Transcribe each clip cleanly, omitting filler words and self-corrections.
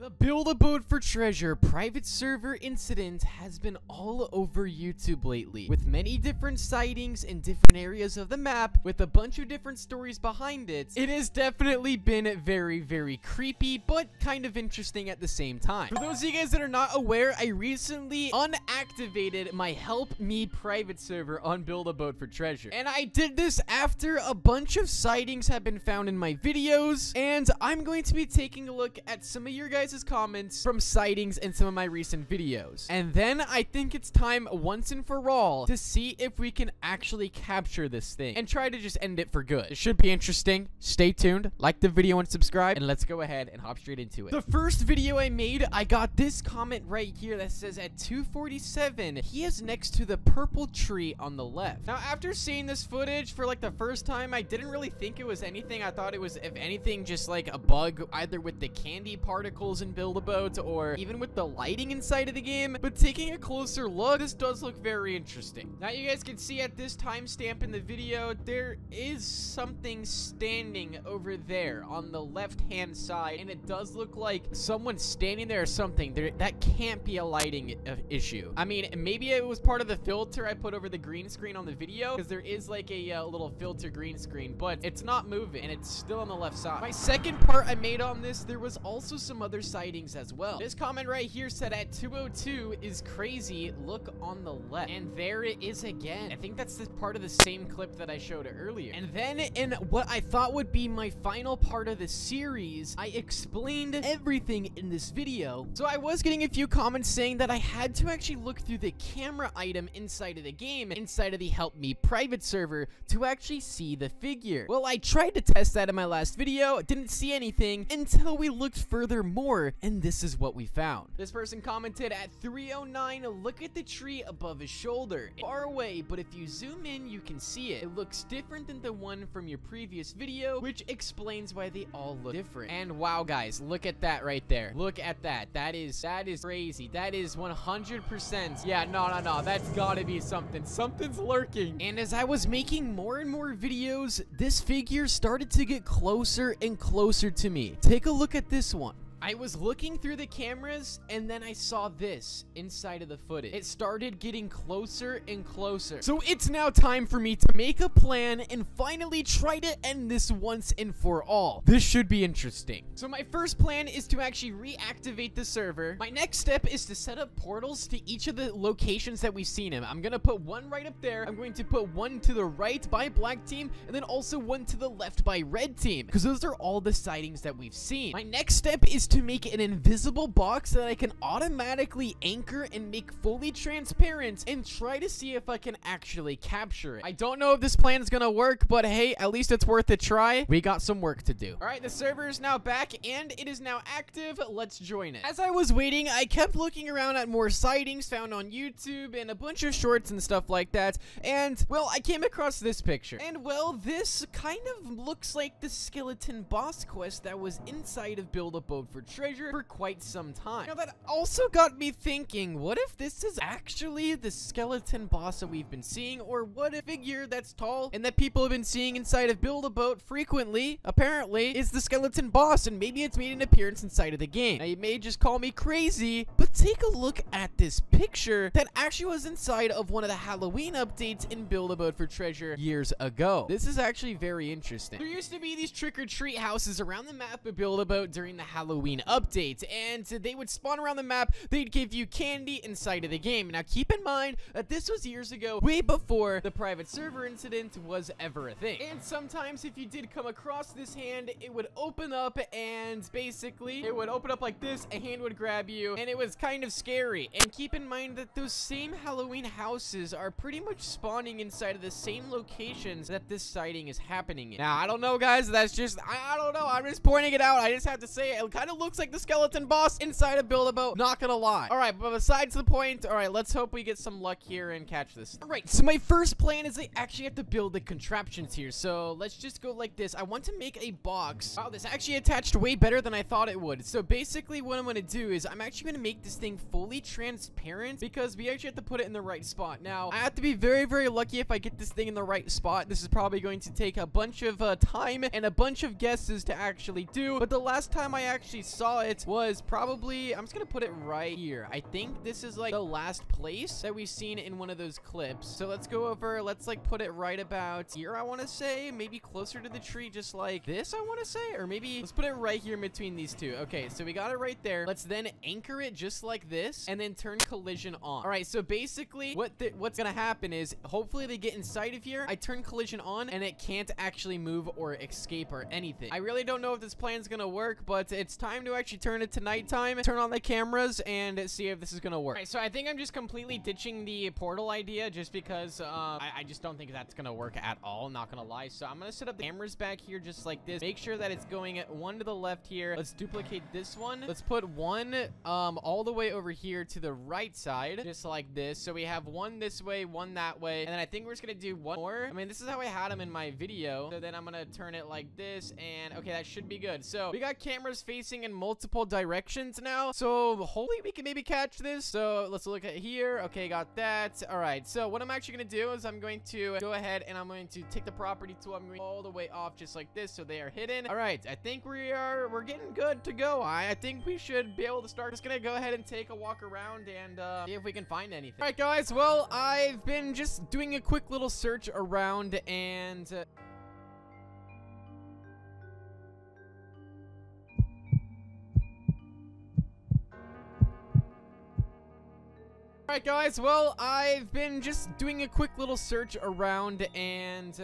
The Build a Boat for Treasure private server incident has been all over YouTube lately, with many different sightings in different areas of the map, with a bunch of different stories behind it. It has definitely been very, very creepy, but kind of interesting at the same time. For those of you guys that are not aware, I recently unactivated my Help Me private server on Build a Boat for Treasure. And I did this after a bunch of sightings have been found in my videos, and I'm going to be taking a look at some of your guys' comments from sightings in some of my recent videos. And then I think it's time once and for all to see if we can actually capture this thing and try to just end it for good. It should be interesting. Stay tuned, like the video and subscribe, and let's go ahead and hop straight into it. The first video I made, I got this comment right here that says at 2:47, he is next to the purple tree on the left. Now, after seeing this footage for like the first time, I didn't really think it was anything. I thought it was, if anything, just like a bug, either with the candy particles and Build a Boat or even with the lighting inside of the game. But taking a closer look, this does look very interesting. Now you guys can see at this timestamp in the video, there is something standing over there on the left hand side, and it does look like someone's standing there or something. That can't be a lighting issue. I mean, maybe it was part of the filter I put over the green screen on the video, because there is like a little filter green screen, but it's not moving and it's still on the left side. My second part I made on this, there was also some other sightings as well. This comment right here said at 2:02 is crazy, look on the left. And there it is again. I think that's the part of the same clip that I showed earlier. And then in what I thought would be my final part of the series, I explained everything in this video. So I was getting a few comments saying that I had to actually look through the camera item inside of the game, inside of the Help Me private server, to actually see the figure. Well, I tried to test that in my last video, didn't see anything until we looked further more, and this is what we found. This person commented at 3:09, look at the tree above his shoulder. Far away, but if you zoom in, you can see it. It looks different than the one from your previous video, which explains why they all look different. And wow, guys, look at that right there. Look at that. That is crazy. That is 100%. Yeah, no. That's gotta be something. Something's lurking. And as I was making more and more videos, this figure started to get closer and closer to me. Take a look at this one. I was looking through the cameras, and then I saw this inside of the footage. It started getting closer and closer. So it's now time for me to make a plan and finally try to end this once and for all. This should be interesting. So my first plan is to actually reactivate the server. My next step is to set up portals to each of the locations that we've seen him. I'm going to put one right up there. I'm going to put one to the right by black team, and then also one to the left by red team, because those are all the sightings that we've seen. My next step is to make an invisible box that I can automatically anchor and make fully transparent, and try to see if I can actually capture it. I don't know if this plan is gonna work, but hey, at least it's worth a try. We got some work to do. All right, the server is now back and it is now active. Let's join it. As I was waiting, I kept looking around at more sightings found on YouTube and a bunch of shorts and stuff like that, and well, I came across this picture. And well, this kind of looks like the skeleton boss quest that was inside of Build a Boat for Treasure for quite some time. Now that also got me thinking, what if this is actually the skeleton boss that we've been seeing, or what if a figure that's tall and that people have been seeing inside of Build a Boat frequently, apparently, is the skeleton boss, and maybe it's made an appearance inside of the game. Now you may just call me crazy, but take a look at this picture that actually was inside of one of the Halloween updates in Build a Boat for Treasure years ago. This is actually very interesting. There used to be these trick-or-treat houses around the map of Build a Boat during the Halloween updates, and they would spawn around the map. They'd give you candy inside of the game. Now keep in mind that this was years ago, way before the private server incident was ever a thing. And sometimes if you did come across this hand, it would open up, and basically it would open up like this, a hand would grab you, and it was kind of scary. And keep in mind that those same Halloween houses are pretty much spawning inside of the same locations that this sighting is happening in. Now I don't know, guys, that's just, I don't know, I'm just pointing it out. I just have to say it kind of looks like the skeleton boss inside of Build a Boat, not gonna lie. All right, but besides the point, all right, let's hope we get some luck here and catch this. All right, so my first plan is I actually have to build the contraptions here, so let's just go like this. I want to make a box. Wow, this actually attached way better than I thought it would. So basically what I'm gonna do is I'm actually gonna make this thing fully transparent, because we actually have to put it in the right spot. Now I have to be very, very lucky if I get this thing in the right spot. This is probably going to take a bunch of time and a bunch of guesses to actually do, but the last time I actually saw it was probably, I'm just gonna put it right here. I think this is like the last place that we've seen in one of those clips. So let's go over, let's like put it right about here, I want to say, maybe closer to the tree, just like this, I want to say, or maybe let's put it right here in between these two. Okay, so we got it right there. Let's then anchor it just like this and then turn collision on. All right, so basically what's gonna happen is hopefully they get inside of here. I turn collision on and it can't actually move or escape or anything. I really don't know if this plan's gonna work, but it's time to actually turn it to nighttime, turn on the cameras, and see if this is gonna work. All right, so I think I'm just completely ditching the portal idea just because I just don't think that's gonna work at all, not gonna lie. So I'm gonna set up the cameras back here just like this. Make sure that it's going one to the left here. Let's duplicate this one. Let's put one all the way over here to the right side, just like this. So we have one this way, one that way, and then I think we're just gonna do one more. I mean, this is how I had them in my video. So then I'm gonna turn it like this, and okay, that should be good. So we got cameras facing in multiple directions now, so hopefully we can maybe catch this. So let's look at here. Okay, got that. All right, so what I'm actually gonna do is I'm going to go ahead and I'm going to take the property tool. I'm going all the way off just like this, so they are hidden. All right, I think we're getting good to go. I think we should be able to start. Just gonna go ahead and take a walk around and see if we can find anything. All right, guys, well, I've been just doing a quick little search around and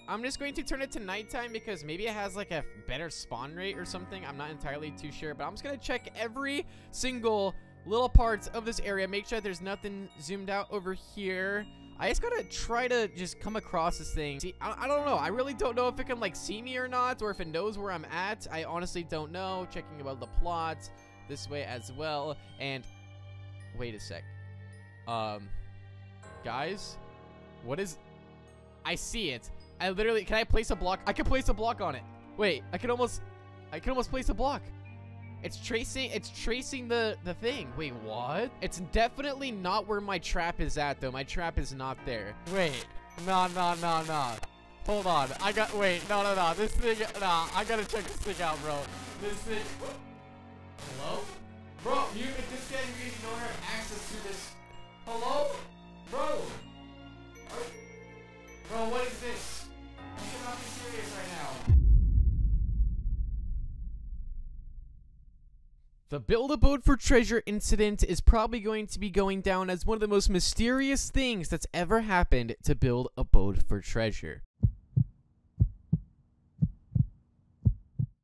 I'm just going to turn it to nighttime because maybe it has like a better spawn rate or something. I'm not entirely too sure, but I'm just gonna check every single little parts of this area. Make sure there's nothing zoomed out over here. I just gotta try to just come across this thing. See, I don't know. I really don't know if it can like see me or not, or if it knows where I'm at. I honestly don't know. Checking about the plot this way as well. And wait a sec. Guys, what is, I see it. I literally, can I place a block? I can place a block on it. Wait, I can almost place a block. It's tracing the thing. Wait, what? It's definitely not where my trap is at though. My trap is not there. Wait, no. Hold on, wait, no. This thing, nah, I gotta check this thing out, bro. This thing, hello? Bro, if this guy, you guys don't have access to this. Hello? Bro! Bro, what is this? You cannot be serious right now. The Build a Boat for Treasure incident is probably going to be going down as one of the most mysterious things that's ever happened to Build a Boat for Treasure.